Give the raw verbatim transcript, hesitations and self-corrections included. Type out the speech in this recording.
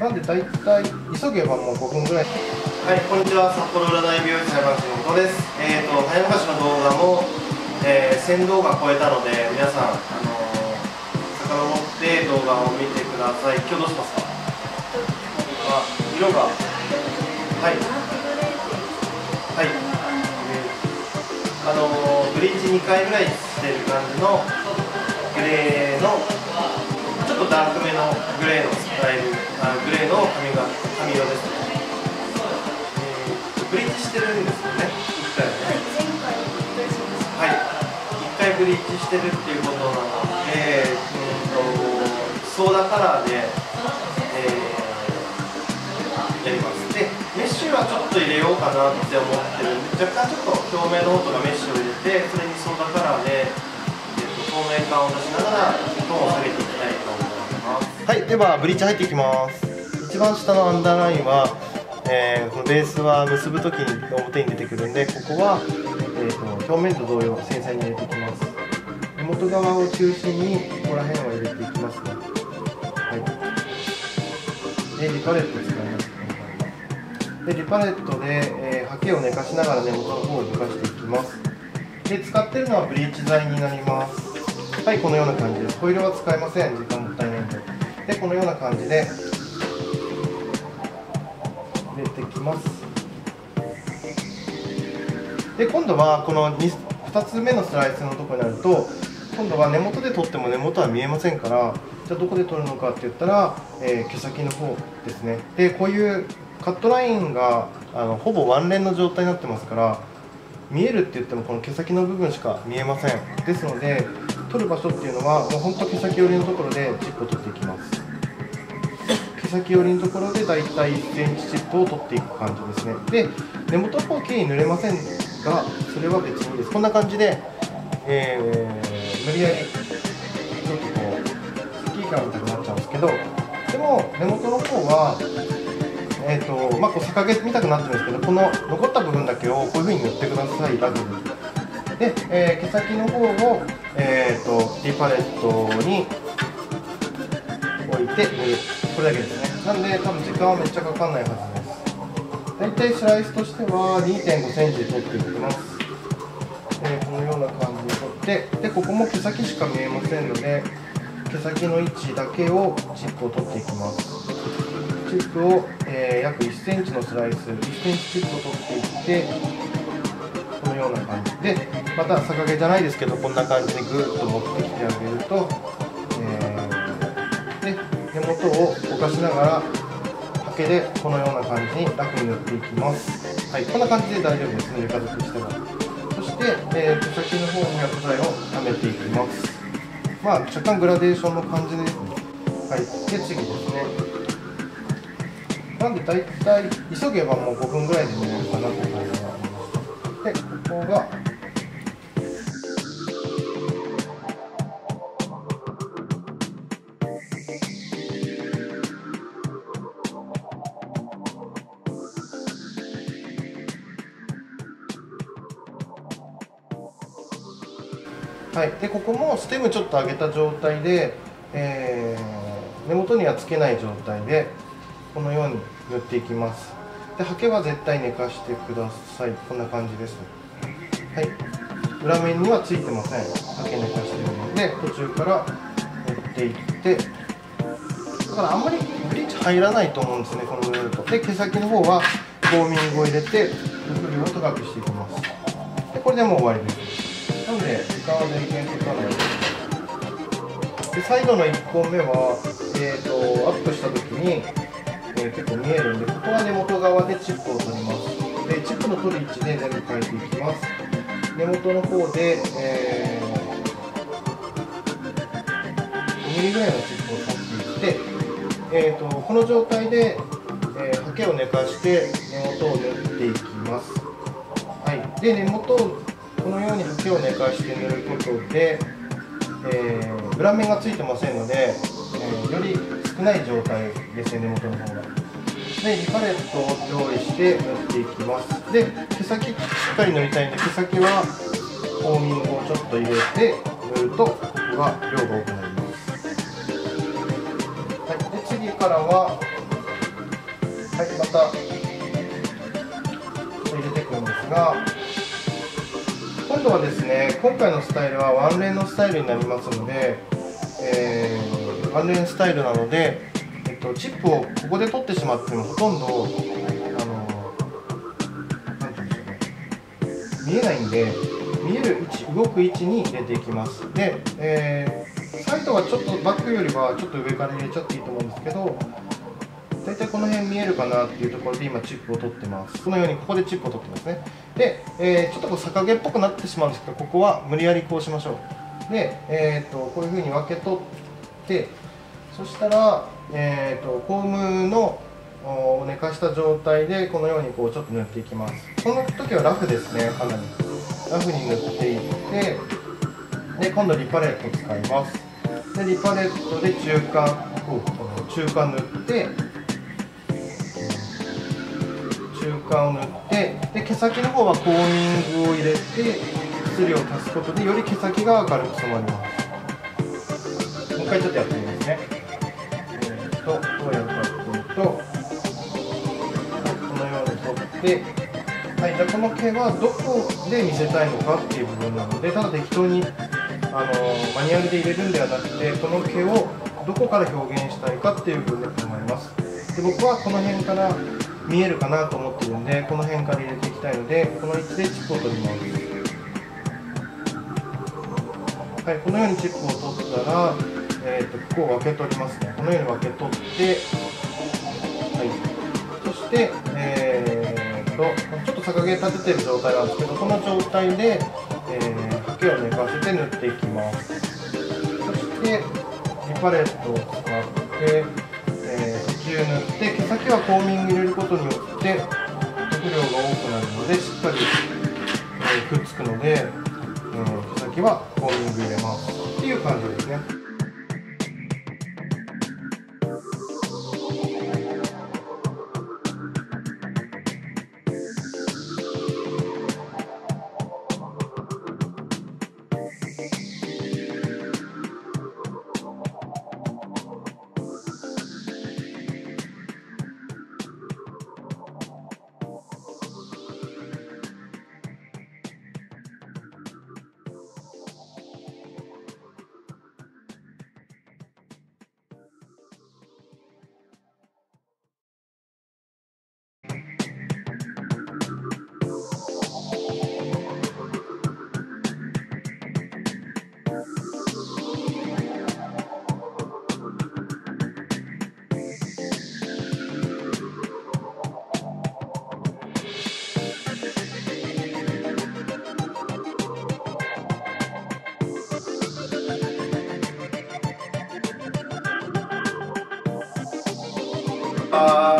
なんで大体急げばもうごふんぐらい。はい、こんにちは、札幌占い美容師裁判所の後藤です。えっ、ー、と早昔の動画も、えー、せん動画超えたので皆さんあのー、遡って動画を見てください。今日どうしますか？あ、色がはいはい、あのー、ブリーチにかいぐらいしてる感じのグレーの。ちょっとダークめのグレーのスタイル、あグレーの髪が髪色ですね、えー。ブリーチしてるんですよね。一回ね。はい。一回ブリーチしてるっていうことなので、うんとソーダカラーで、えー、やります。で、メッシュはちょっと入れようかなって思ってるんで、若干ちょっと表面の方とかメッシュを入れて、それにソーダカラーで、えー、透明感を出しながらトーンを下げていきたいと思います。はい、ではブリーチ入っていきます。一番下のアンダーラインは、えー、このベースは結ぶ時に表に出てくるんで、ここは、えー、と表面と同様繊細に入れていきます。根元側を中心にここら辺を入れていきますね。はい、でリパレット使いますね。でリパレットで、えー、ハケを寝かしながら根元の方を浮かしていきます。で使ってるのはブリーチ剤になります。はい、このような感じです。ホイールは使いません、時間もったいないんで。で、このような感じで入れてきます。で、今度はこの 2, 2つ目のスライスのところになると、今度は根元で取っても根元は見えませんから、じゃあどこで取るのかって言ったら、えー、毛先の方ですね。で、こういうカットラインがあのほぼワンレンの状態になってますから、見えるって言ってもこの毛先の部分しか見えません。ですので取る場所っていうのはもうほんと毛先寄りのところでチップを取っていきます。毛先寄りのところでだいたい いちセンチ チップを取っていく感じですね。で根元の方はきれいに塗れませんが、それは別にいいです。こんな感じで、えー、無理やりちょっとこうスッキリ感みたいになっちゃうんですけど、でも根元の方はえーとまあ、こう逆毛みたくなってるんですけど、この残った部分だけをこういうふうに塗ってください、ラグに。で、えー、毛先の方を、えー、と D パレットに置いて塗る、これだけですね。なんで多分時間はめっちゃかかんないはずです。大体スライスとしては にてんごセンチ で取っていきます。えー、このような感じで取って、でここも毛先しか見えませんので、毛先の位置だけをチップを取っていきます。チップを、えー、約 いちセンチ のスライス、 いちセンチ チップを取っていって、このような感じで、また逆毛じゃないですけど、こんな感じでぐーっと持ってきてあげると、えー、で根元を動かしながらハケでこのような感じに楽に塗っていきます。はい、こんな感じで大丈夫ですね、ぬか漬けしても。そして、えー、毛先の方に薬剤をはめていきます。まあ若干グラデーションの感じですね。はい、で次ですね。なんで大体急げばもうごふんぐらいで塗れるかなと思います。で、ここがはい、でここもステムちょっと上げた状態で、えー、根元にはつけない状態でこのように塗っていきます。で、ハケは絶対寝かしてください。こんな感じです。はい。裏面にはついてません。ハケ寝かしてるので、途中から塗っていって、だからあんまりブリーチ入らないと思うんですね、この塗ると。で、毛先の方はウォーミングを入れて、塗料を高くしていきます。で、これでもう終わりです。なので、時間は全然かからないです。で、最後のいっぽんめは、えーと、アップした時に、結構見えるんで、ここは根元側でチップを取ります。でチップの取る位置で全部変えていきます。根元の方で、えー、にミリぐらいのチップを取っていって、えー、とこの状態で、えー、ハケを寝かして根元を塗っていきます。はい、で根元をこのようにハケを寝かして塗ることで、えー、裏面がついてませんので、えー、より少ない状態ですね、根元の方が。で、リパレットを用意して塗っていきます。で、毛先しっかり塗りたいんで、毛先はウォーミングをちょっと入れて塗ると、ここが量が多くなります。はい、で次からは、はい、また入れていくんですが、今度はですね、今回のスタイルはワンレーンのスタイルになりますので、えー、ワンレーンスタイルなので、えっと、チップをここで取ってしまってもほとんど、あのなんていうんでしょうね、見えないんで、見える位置、動く位置に入れていきます。で、えー、サイドはちょっとバックよりはちょっと上から入れちゃっていいと思うんですけど、大体この辺見えるかなっていうところで今チップを取ってます。このようにここでチップを取ってますね。で、えー、ちょっとこう逆毛っぽくなってしまうんですけど、ここは無理やりこうしましょう。で、えー、とこういうふうに分け取って、そしたら、えー、とコームのを寝かした状態でこのようにこうちょっと塗っていきます。この時はラフですね、かなり。ラフに塗っていって、で今度リパレット使います。でリパレットで中間、こう中間塗って、中間を塗ってで毛先の方はコーミングを入れて薬を足すことでより毛先が明るく染まります。もう一回ちょっとやってみますね。えー、とどうやるかというと、このように取って、はい、じゃあこの毛はどこで見せたいのかっていう部分なので、ただ適当に、あのー、マニュアルで入れるんではなくて、この毛をどこから表現したいかっていう部分だと思います。で僕はこの辺から見えるかなと思ってるんで、この辺から入れていきたいので、この位置でチップを取ります。はい、このようにチップを取ったら、えー、とここを分け取りますね。このように分け取って、はい、そして、えー、とちょっと逆毛立ててる状態なんですけど、この状態で、えー、ハケを寝かせて塗っていきます。そしてリパレットを使って塗って毛先はコーミング入れることによって塗料が多くなるのでしっかり、えー、くっつくので、うん、毛先はコーミング入れますっていう感じですね。Uh...